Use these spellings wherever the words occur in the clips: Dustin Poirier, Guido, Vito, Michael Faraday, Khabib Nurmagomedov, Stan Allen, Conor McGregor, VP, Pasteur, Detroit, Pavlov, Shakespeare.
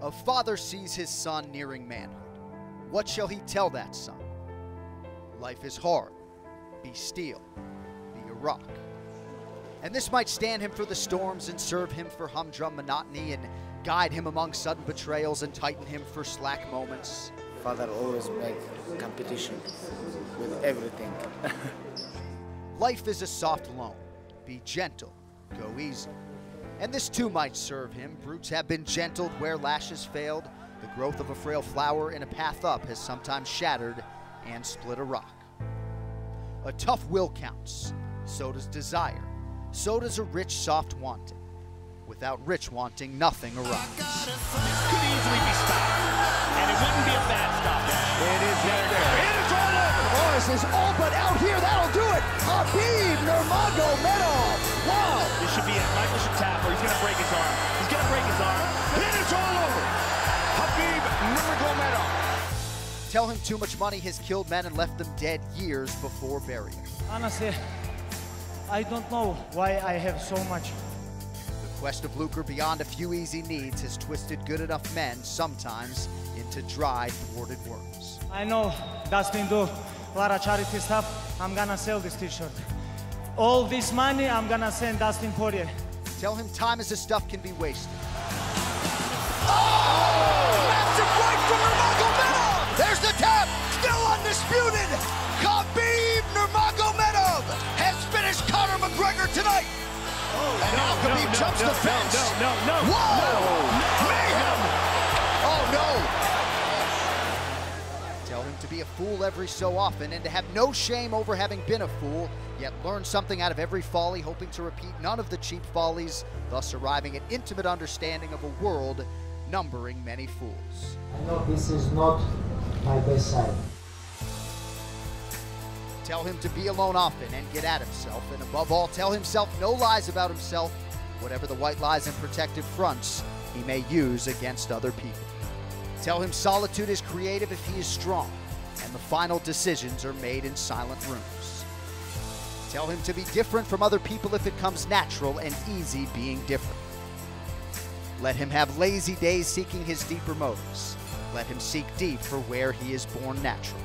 A father sees his son nearing manhood. What shall he tell that son? Life is hard. Be steel. Be a rock. And this might stand him for the storms and serve him for humdrum monotony and guide him among sudden betrayals and tighten him for slack moments. Father always makes competition with everything. Life is a soft loan. Be gentle. Go easy. And this too might serve him. Brutes have been gentled where lashes failed. The growth of a frail flower in a path up has sometimes shattered and split a rock. A tough will counts. So does desire. So does a rich, soft wanting. Without rich wanting, nothing arrives. This could easily be stopped, and it wouldn't be a bad stop. It is right there. It is all over. Morris is all but out here. That'll do it. Khabib Nurmagomedov. Wow. This should be it. Michael should tap, or he's going to break his arm. He's going to break his arm. It is all over. Khabib Nurmagomedov. Tell him too much money has killed men and left them dead years before burial. Honestly, I don't know why I have so much. The quest of lucre beyond a few easy needs has twisted good enough men sometimes into dry, thwarted worms. I know Dustin do a lot of charity stuff. I'm gonna sell this t-shirt. All this money I'm gonna send Dustin Poirier. Tell him time is the stuff can be wasted. Oh! That's it right from Nurmagomedov! There's the tap! Still undisputed! Khabib Nurmagomedov has finished Conor McGregor tonight! Oh, and now Khabib jumps the fence. No. Whoa! Mayhem! Oh, no! Tell him to be a fool every so often and to have no shame over having been a fool, yet learn something out of every folly, hoping to repeat none of the cheap follies, thus arriving at intimate understanding of a world numbering many fools. I know this is not my best side. Tell him to be alone often and get at himself, and above all, tell himself no lies about himself, whatever the white lies and protective fronts he may use against other people. Tell him solitude is creative if he is strong, and the final decisions are made in silent rooms. Tell him to be different from other people if it comes natural and easy being different. Let him have lazy days seeking his deeper motives. Let him seek deep for where he is born natural.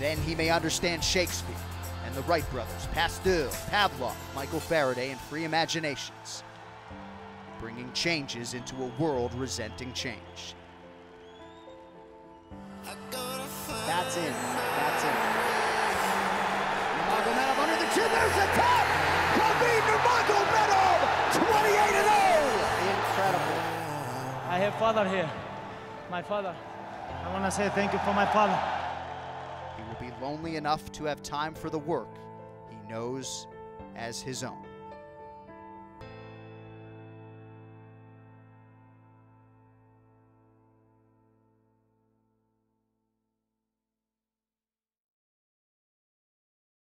Then he may understand Shakespeare and the Wright brothers, Pasteur, Pavlov, Michael Faraday, and free imaginations, bringing changes into a world resenting change. That's it. That's it. Nurmagomedov under the chin. There's the tap. Khabib Nurmagomedov, 28-0. Incredible. I have father here. My father. I want to say thank you for my father. He will be lonely enough to have time for the work he knows as his own.